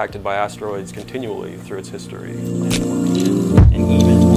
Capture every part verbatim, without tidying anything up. impacted by asteroids continually through its history. And even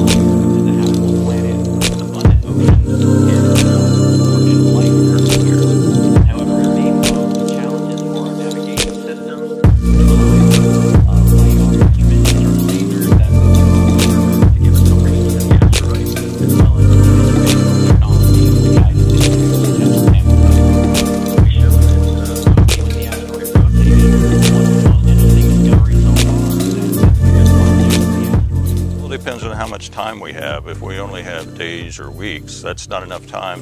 depends on how much time we have. If we only have days or weeks, that's not enough time.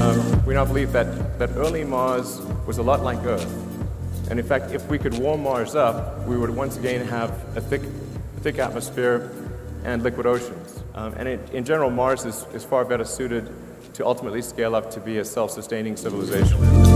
Um, we now believe that, that early Mars was a lot like Earth. And in fact, if we could warm Mars up, we would once again have a thick, a thick atmosphere and liquid oceans. Um, and it, in general, Mars is, is far better suited to ultimately scale up to be a self-sustaining civilization.